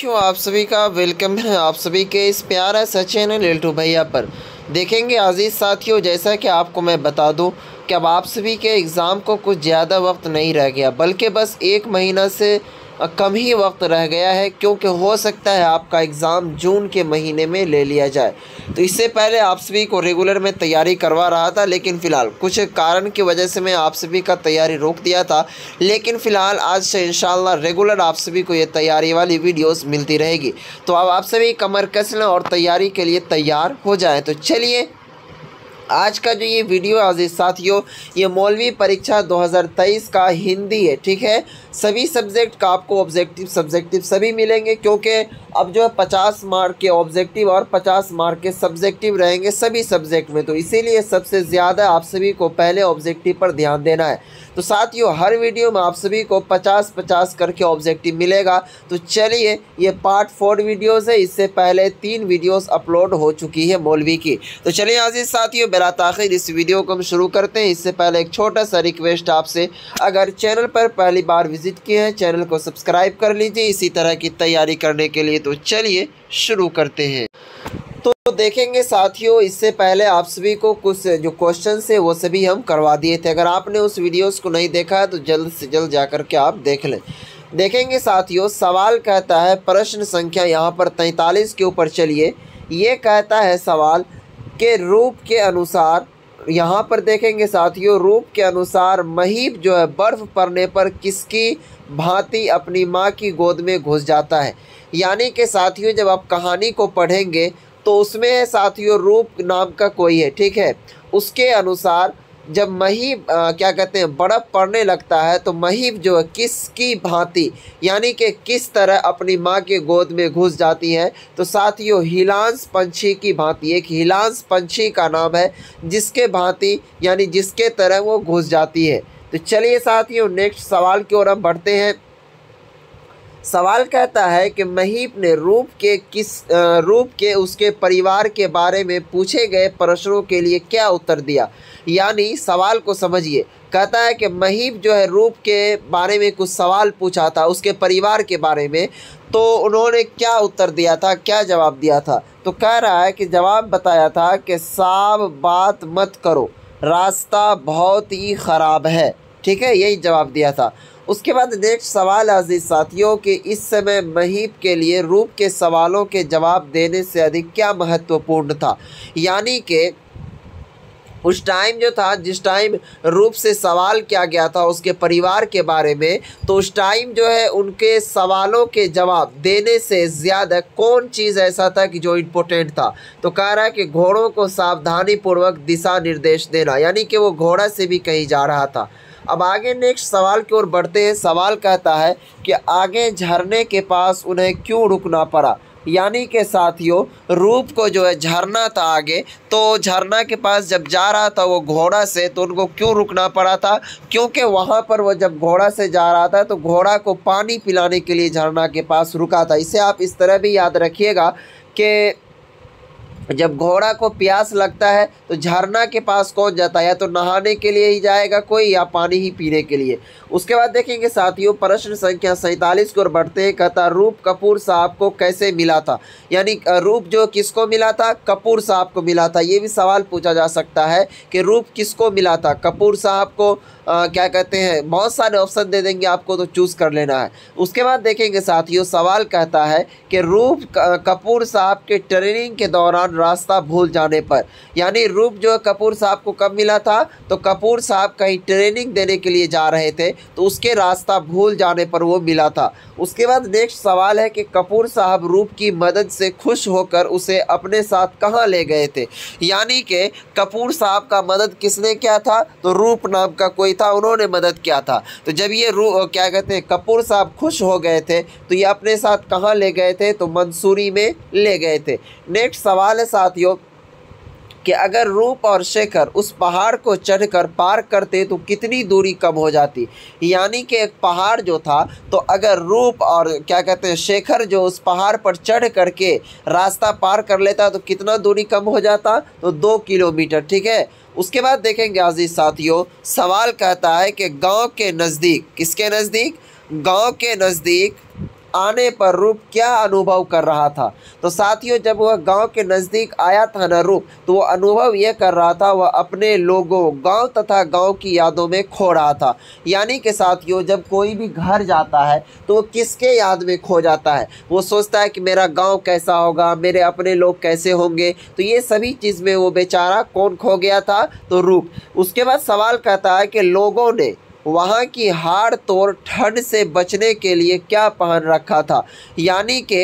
क्यों आप सभी का वेलकम है आप सभी के इस प्यारा सा चैनल L2 भैया पर। देखेंगे अजीज़ साथियों, जैसा कि आपको मैं बता दूं कि अब आप सभी के एग्ज़ाम को कुछ ज़्यादा वक्त नहीं रह गया, बल्कि बस एक महीना से कम ही वक्त रह गया है, क्योंकि हो सकता है आपका एग्ज़ाम जून के महीने में ले लिया जाए। तो इससे पहले आप सभी को रेगुलर में तैयारी करवा रहा था, लेकिन फ़िलहाल कुछ कारण की वजह से मैं आप सभी का तैयारी रोक दिया था। लेकिन फ़िलहाल आज से इंशाल्लाह रेगुलर आप सभी को ये तैयारी वाली वीडियोस मिलती रहेगी। तो अब आप सभी कमर कस लें और तैयारी के लिए तैयार हो जाएँ। तो चलिए, आज का जो ये वीडियो अजीज़ साथियों, ये मौलवी परीक्षा 2023 का हिंदी है, ठीक है। सभी सब्जेक्ट का आपको ऑब्जेक्टिव सब्जेक्टिव सभी मिलेंगे, क्योंकि अब जो है 50 मार्क के ऑब्जेक्टिव और 50 मार्क के सब्जेक्टिव रहेंगे सभी सब्जेक्ट में। तो इसीलिए सबसे ज़्यादा आप सभी को पहले ऑब्जेक्टिव पर ध्यान देना है। तो साथियों, हर वीडियो में आप सभी को 50-50 करके ऑब्जेक्टिव मिलेगा। तो चलिए, ये पार्ट 4 वीडियोज़ है, इससे पहले 3 वीडियोज़ अपलोड हो चुकी है मौलवी की। तो चलिए अजीज़ साथियों, बिला ताख़ीर इस वीडियो को हम शुरू करते हैं। इससे पहले एक छोटा सा रिक्वेस्ट आपसे, अगर चैनल पर पहली बार विजिट किए हैं चैनल को सब्सक्राइब कर लीजिए इसी तरह की तैयारी करने के लिए। तो चलिए शुरू करते हैं। तो देखेंगे साथियों, इससे पहले आप सभी को कुछ जो क्वेश्चन है वो सभी हम करवा दिए थे। अगर आपने उस वीडियोज़ को नहीं देखा है तो जल्द से जल्द जा कर के आप देख लें। देखेंगे साथियों, सवाल कहता है प्रश्न संख्या यहाँ पर 43 के ऊपर। चलिए, ये कहता है सवाल के रूप के अनुसार, यहाँ पर देखेंगे साथियों, रूप के अनुसार महीब जो है बर्फ़ पड़ने पर किसकी भांति अपनी माँ की गोद में घुस जाता है। यानी कि साथियों, जब आप कहानी को पढ़ेंगे तो उसमें है साथियों रूप नाम का कोई है, ठीक है। उसके अनुसार जब महीब क्या कहते हैं बर्फ़ पड़ने लगता है तो महीब जो है किसकी भांति यानी कि किस तरह अपनी माँ के गोद में घुस जाती है। तो साथियों, हिलांस पंछी की भांति। एक हिलांस पंछी का नाम है जिसके भांति यानी जिसके तरह वो घुस जाती है। तो चलिए साथियों, नेक्स्ट सवाल की ओर हम बढ़ते हैं। सवाल कहता है कि महीब ने रूप के उसके परिवार के बारे में पूछे गए प्रश्नों के लिए क्या उत्तर दिया। यानी सवाल को समझिए, कहता है कि महीब जो है रूप के बारे में कुछ सवाल पूछा था उसके परिवार के बारे में, तो उन्होंने क्या उत्तर दिया था, क्या जवाब दिया था। तो कह रहा है कि जवाब बताया था कि साब बात मत करो, रास्ता बहुत ही ख़राब है, ठीक है, यही जवाब दिया था। उसके बाद नेक्स्ट सवाल अजीज़ साथियों कि इस समय महीब के लिए रूप के सवालों के जवाब देने से अधिक क्या महत्वपूर्ण था। यानी कि उस टाइम जो था, जिस टाइम रूप से सवाल किया गया था उसके परिवार के बारे में, तो उस टाइम जो है उनके सवालों के जवाब देने से ज़्यादा कौन चीज़ ऐसा था कि जो इम्पोर्टेंट था। तो कह रहा है कि घोड़ों को सावधानीपूर्वक दिशा निर्देश देना, यानी कि वो घोड़ा से भी कहीं जा रहा था। अब आगे नेक्स्ट सवाल की ओर बढ़ते हैं। सवाल कहता है कि आगे झरने के पास उन्हें क्यों रुकना पड़ा। यानी कि साथियों, रूप को जो है झरना था आगे, तो झरना के पास जब जा रहा था वो घोड़ा से, तो उनको क्यों रुकना पड़ा था, क्योंकि वहाँ पर वो जब घोड़ा से जा रहा था तो घोड़ा को पानी पिलाने के लिए झरना के पास रुका था। इसे आप इस तरह भी याद रखिएगा कि जब घोड़ा को प्यास लगता है तो झरना के पास कौन जाता है, या तो नहाने के लिए ही जाएगा कोई या पानी ही पीने के लिए। उसके बाद देखेंगे साथियों, प्रश्न संख्या 47 की ओर बढ़ते हैं। कहता रूप कपूर साहब को कैसे मिला था। यानी रूप जो किसको मिला था, कपूर साहब को मिला था। ये भी सवाल पूछा जा सकता है कि रूप किसको मिला था, कपूर साहब को क्या कहते हैं। बहुत सारे ऑप्शन दे देंगे आपको, तो चूज़ कर लेना है। उसके बाद देखेंगे साथियों, सवाल कहता है कि रूप कपूर साहब के ट्रेनिंग के दौरान रास्ता भूल जाने पर। यानी रूप जो कपूर साहब को कब मिला था, तो कपूर साहब कहीं ट्रेनिंग देने के लिए जा रहे थे तो उसके रास्ता भूल जाने पर वो मिला था। उसके बाद नेक्स्ट सवाल है कि कपूर साहब रूप की मदद से खुश होकर उसे अपने साथ कहाँ ले गए थे। यानी कि कपूर साहब का मदद किसने किया था, तो रूप नाम का कोई था, उन्होंने मदद किया था। तो जब ये क्या कहते हैं कपूर साहब खुश हो गए थे तो ये अपने साथ कहाँ ले गए थे, तो मंसूरी में ले गए थे। नेक्स्ट सवाल है साथियों कि अगर रूप और शेखर उस पहाड़ को चढ़कर पार करते तो कितनी दूरी कम हो जाती। यानी कि एक पहाड़ जो था, तो अगर रूप और क्या कहते हैं शेखर जो उस पहाड़ पर चढ़ करके रास्ता पार कर लेता तो कितना दूरी कम हो जाता, तो 2 किलोमीटर, ठीक है। उसके बाद देखेंगे अजीज़ साथियों, सवाल कहता है कि गांव के नज़दीक, किसके नज़दीक, गांव के नज़दीक आने पर रूप क्या अनुभव कर रहा था। तो साथियों, जब वह गांव के नज़दीक आया था ना रूप, तो वह अनुभव यह कर रहा था, वह अपने लोगों, गांव तथा गांव की यादों में खो रहा था। यानी कि साथियों, जब कोई भी घर जाता है तो वो किसके याद में खो जाता है, वो सोचता है कि मेरा गाँव कैसा होगा, मेरे अपने लोग कैसे होंगे। तो ये सभी चीज़ में वो बेचारा कौन खो गया था, तो रूप। उसके बाद सवाल कहता है कि लोगों ने वहाँ की हाड़ तोड़ ठंड से बचने के लिए क्या पहन रखा था। यानी कि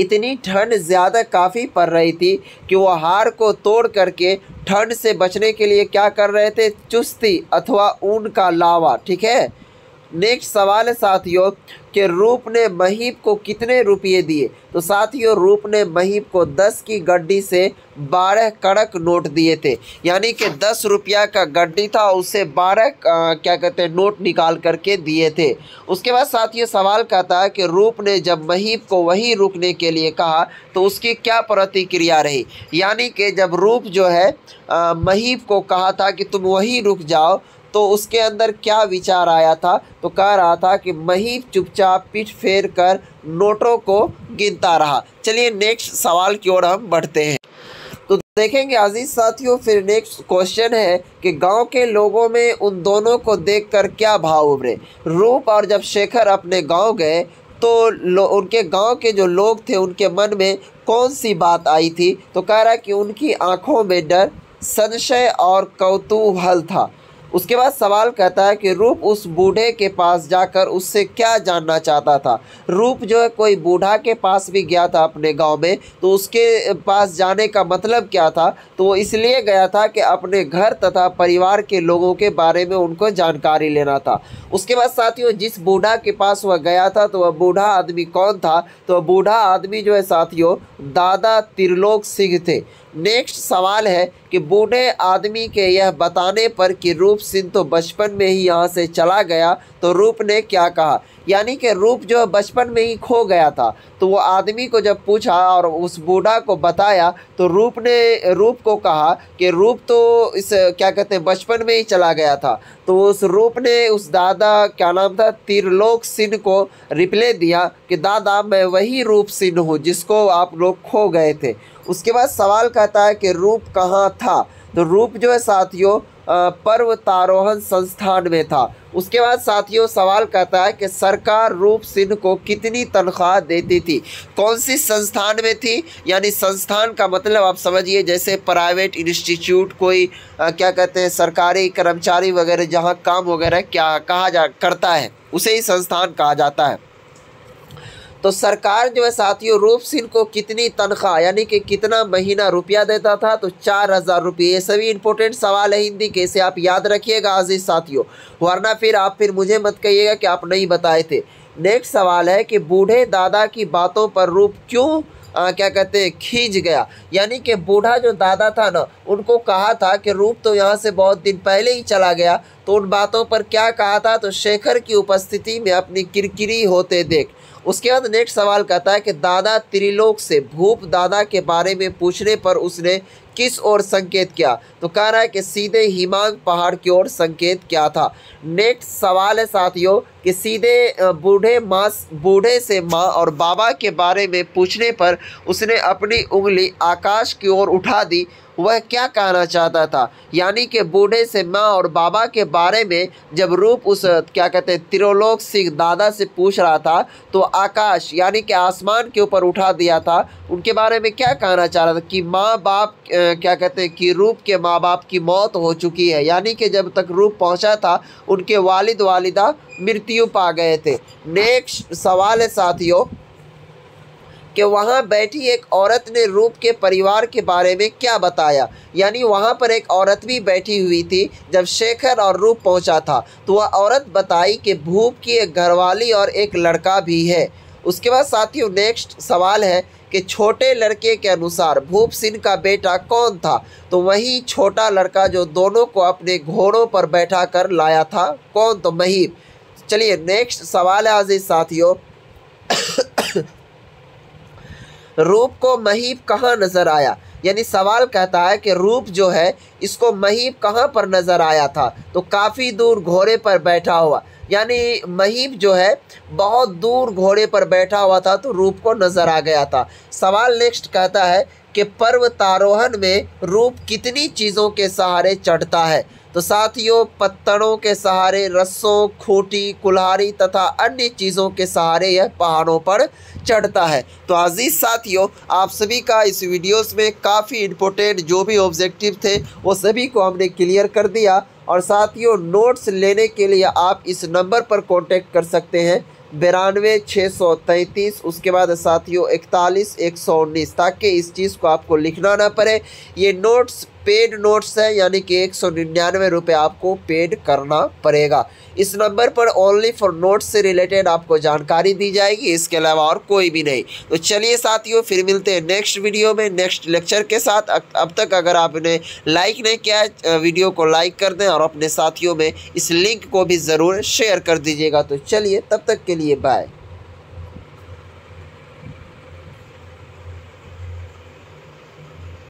इतनी ठंड ज़्यादा काफ़ी पड़ रही थी कि वो हाड़ को तोड़ करके ठंड से बचने के लिए क्या कर रहे थे, चुस्ती अथवा ऊन का लावा। ठीक है, नेक्स्ट सवाल है साथियों कि रूप ने महीब को कितने रुपये दिए। तो साथियों, रूप ने महीब को 10 की गड्डी से 12 कड़क नोट दिए थे। यानी कि 10 रुपया का गड्डी था, उससे 12 क्या कहते हैं नोट निकाल करके दिए थे। उसके बाद साथियों सवाल कहता है कि रूप ने जब महीब को वहीं रुकने के लिए कहा तो उसकी क्या प्रतिक्रिया रही। यानी कि जब रूप जो है महीब को कहा था कि तुम वहीं रुक जाओ, तो उसके अंदर क्या विचार आया था। तो कह रहा था कि महीब चुपचाप पीठ फेर कर नोटों को गिनता रहा। चलिए नेक्स्ट सवाल की ओर हम बढ़ते हैं। तो देखेंगे अजीज़ साथियों, फिर नेक्स्ट क्वेश्चन है कि गांव के लोगों में उन दोनों को देखकर क्या भाव उभरे। रूप और जब शेखर अपने गांव गए तो उनके गांव के जो लोग थे उनके मन में कौन सी बात आई थी। तो कह रहा कि उनकी आँखों में डर, संशय और कौतूहल था। उसके बाद सवाल कहता है कि रूप उस बूढ़े के पास जाकर उससे क्या जानना चाहता था। रूप जो है कोई बूढ़ा के पास भी गया था अपने गांव में, तो उसके पास जाने का मतलब क्या था। तो वो इसलिए गया था कि अपने घर तथा परिवार के लोगों के बारे में उनको जानकारी लेना था। उसके बाद साथियों, जिस बूढ़ा के पास वह गया था तो वह बूढ़ा आदमी कौन था। तो वह बूढ़ा आदमी जो है साथियों दादा त्रिलोक सिंह थे। नेक्स्ट सवाल है कि बूढ़े आदमी के यह बताने पर कि रूप सिंह तो बचपन में ही यहाँ से चला गया, तो रूप ने क्या कहा। यानी कि रूप जो बचपन में ही खो गया था, तो वो आदमी को जब पूछा और उस बूढ़ा को बताया तो रूप ने रूप को कहा कि रूप तो इस क्या कहते हैं बचपन में ही चला गया था। तो उस रूप ने उस दादा क्या नाम था त्रिलोक सिंह को रिप्लाई दिया कि दादा मैं वही रूप सिंह हूँ जिसको आप लोग खो गए थे। उसके बाद सवाल कहता है कि रूप कहाँ था। तो रूप जो है साथियों पर्वतारोहण संस्थान में था। उसके बाद साथियों सवाल कहता है कि सरकार रूप सिंह को कितनी तनख्वाह देती थी। कौन सी संस्थान में थी, यानी संस्थान का मतलब आप समझिए जैसे प्राइवेट इंस्टीट्यूट, कोई क्या कहते हैं सरकारी कर्मचारी वगैरह जहां काम वगैरह क्या कहा जा करता है उसे ही संस्थान कहा जाता है। तो सरकार जो है साथियों रूप सिंह को कितनी तनख्वाह यानी कि कितना महीना रुपया देता था, तो 4000 रुपये। ये सभी इंपॉर्टेंट सवाल है हिंदी के, इसे आप याद रखिएगा अजीज साथियों, वरना फिर आप मुझे मत कहिएगा कि आप नहीं बताए थे। नेक्स्ट सवाल है कि बूढ़े दादा की बातों पर रूप क्यों क्या कहते हैं खींच गया। यानी कि बूढ़ा जो दादा था ना उनको कहा था कि रूप तो यहाँ से बहुत दिन पहले ही चला गया, तो उन बातों पर क्या कहा था, तो शेखर की उपस्थिति में अपनी किरकिरी होते देख। उसके बाद नेक्स्ट सवाल कहता है कि दादा त्रिलोक से भूप दादा के बारे में पूछने पर उसने किस ओर संकेत किया। तो कह रहा है कि सीधे हिमांग पहाड़ की ओर संकेत किया था। नेक्स्ट सवाल है साथियों कि सीधे बूढ़े से माँ और बाबा के बारे में पूछने पर उसने अपनी उंगली आकाश की ओर उठा दी, वह क्या कहना चाहता था। यानी कि बूढ़े से माँ और बाबा के बारे में जब रूप उस क्या कहते हैं त्रिलोक सिंह दादा से पूछ रहा था तो आकाश यानी कि आसमान के ऊपर उठा दिया था, उनके बारे में क्या कहना चाह रहा था कि माँ बाप क्या कहते हैं कि रूप के माँ बाप की मौत हो चुकी है। यानी कि जब तक रूप पहुँचा था उनके वालिद वालिदा मृत्यु पा गए थे। नेक्स्ट सवाल है साथियों कि वहाँ बैठी एक औरत ने रूप के परिवार के बारे में क्या बताया। यानी वहाँ पर एक औरत भी बैठी हुई थी जब शेखर और रूप पहुँचा था, तो वह औरत बताई कि भूप की एक घरवाली और एक लड़का भी है। उसके बाद साथियों नेक्स्ट सवाल है कि छोटे लड़के के अनुसार भूप सिंह का बेटा कौन था। तो वही छोटा लड़का जो दोनों को अपने घोड़ों पर बैठा कर लाया था, कौन, तो महीब। चलिए नेक्स्ट सवाल है आजीज साथियों रूप को महीब कहाँ नज़र आया। यानी सवाल कहता है कि रूप जो है इसको महीब कहाँ पर नज़र आया था, तो काफ़ी दूर घोड़े पर बैठा हुआ। यानी महीब जो है बहुत दूर घोड़े पर बैठा हुआ था तो रूप को नजर आ गया था। सवाल नेक्स्ट कहता है कि पर्वतारोहण में रूप कितनी चीज़ों के सहारे चढ़ता है? तो साथियों पत्थरों के सहारे, रस्सों, खूटी, कुल्हाड़ी तथा अन्य चीज़ों के सहारे यह पहाड़ों पर चढ़ता है। तो अजीज़ साथियों आप सभी का इस वीडियोस में काफ़ी इम्पोर्टेंट जो भी ऑब्जेक्टिव थे वो सभी को हमने क्लियर कर दिया। और साथियों नोट्स लेने के लिए आप इस नंबर पर कॉन्टेक्ट कर सकते हैं 92 633, उसके बाद साथियों 41 119, ताकि इस चीज़ को आपको लिखना ना पड़े। ये नोट्स पेड नोट्स है, यानी कि 199 रुपये आपको पेड करना पड़ेगा। इस नंबर पर ओनली फॉर नोट्स से रिलेटेड आपको जानकारी दी जाएगी, इसके अलावा और कोई भी नहीं। तो चलिए साथियों फिर मिलते हैं नेक्स्ट वीडियो में नेक्स्ट लेक्चर के साथ। अब तक अगर आपने लाइक नहीं किया है वीडियो को लाइक कर दें और अपने साथियों में इस लिंक को भी ज़रूर शेयर कर दीजिएगा। तो चलिए तब तक के लिए बाय।